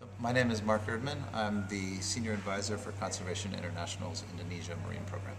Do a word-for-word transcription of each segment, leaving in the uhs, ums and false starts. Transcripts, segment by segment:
So my name is Mark Erdmann. I'm the Senior Advisor for Conservation International's Indonesia Marine Program.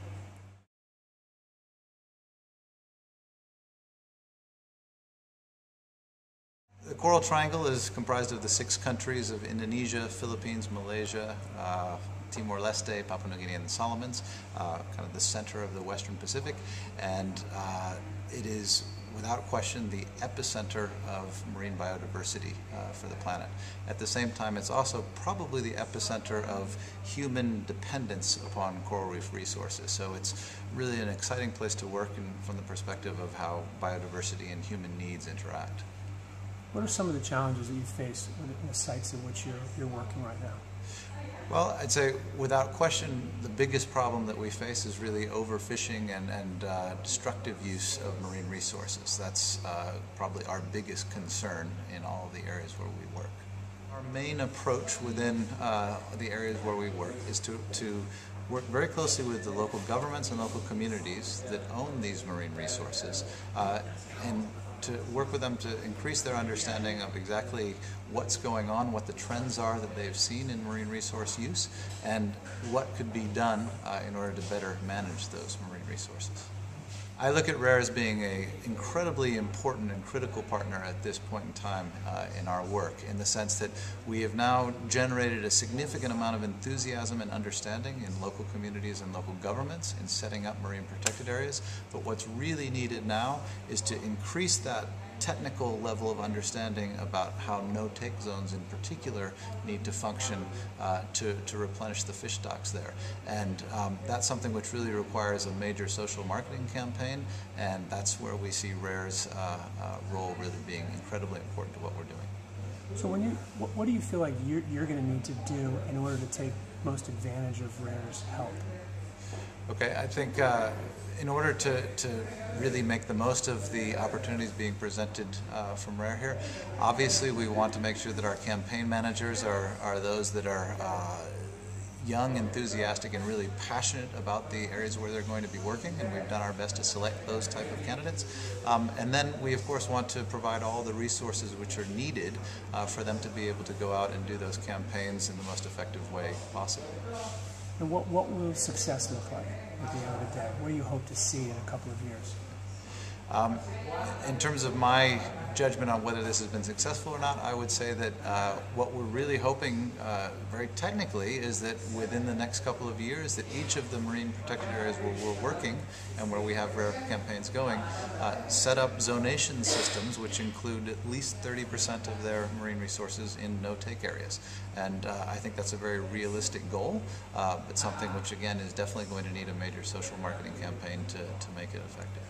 The Coral Triangle is comprised of the six countries of Indonesia, Philippines, Malaysia, uh, Timor-Leste, Papua New Guinea, and the Solomons, uh, kind of the center of the Western Pacific. And uh, it is, without question, the epicenter of marine biodiversity uh, for the planet. At the same time, it's also probably the epicenter of human dependence upon coral reef resources. So it's really an exciting place to work in, from the perspective of how biodiversity and human needs interact. What are some of the challenges that you face in the sites in which you're, you're working right now? Well, I'd say without question, the biggest problem that we face is really overfishing and, and uh, destructive use of marine resources. That's uh, probably our biggest concern in all the areas where we work. Our main approach within uh, the areas where we work is to, to work very closely with the local governments and local communities that own these marine resources uh, and to work with them to increase their understanding of exactly what's going on, what the trends are that they've seen in marine resource use, and what could be done uh, in order to better manage those marine resources. I look at RARE as being an incredibly important and critical partner at this point in time uh, in our work, in the sense that we have now generated a significant amount of enthusiasm and understanding in local communities and local governments in setting up marine protected areas. But what's really needed now is to increase that technical level of understanding about how no-take zones in particular need to function uh, to, to replenish the fish stocks there. And um, that's something which really requires a major social marketing campaign, and that's where we see RARE's uh, uh, role really being incredibly important to what we're doing. So when you, what, what do you feel like you're, you're going to need to do in order to take most advantage of RARE's help? Okay, I think uh, in order to, to really make the most of the opportunities being presented uh, from RARE here, obviously we want to make sure that our campaign managers are, are those that are uh, young, enthusiastic, and really passionate about the areas where they're going to be working, and we've done our best to select those type of candidates. Um, and then we, of course, want to provide all the resources which are needed uh, for them to be able to go out and do those campaigns in the most effective way possible. And what, what will success look like at the end of the day? What do you hope to see in a couple of years? Um, in terms of my judgment on whether this has been successful or not, I would say that uh, what we're really hoping uh, very technically is that within the next couple of years that each of the marine protected areas where we're working and where we have RARE campaigns going, uh, set up zonation systems which include at least thirty percent of their marine resources in no-take areas. And uh, I think that's a very realistic goal, uh, but something which again is definitely going to need a major social marketing campaign to, to make it effective.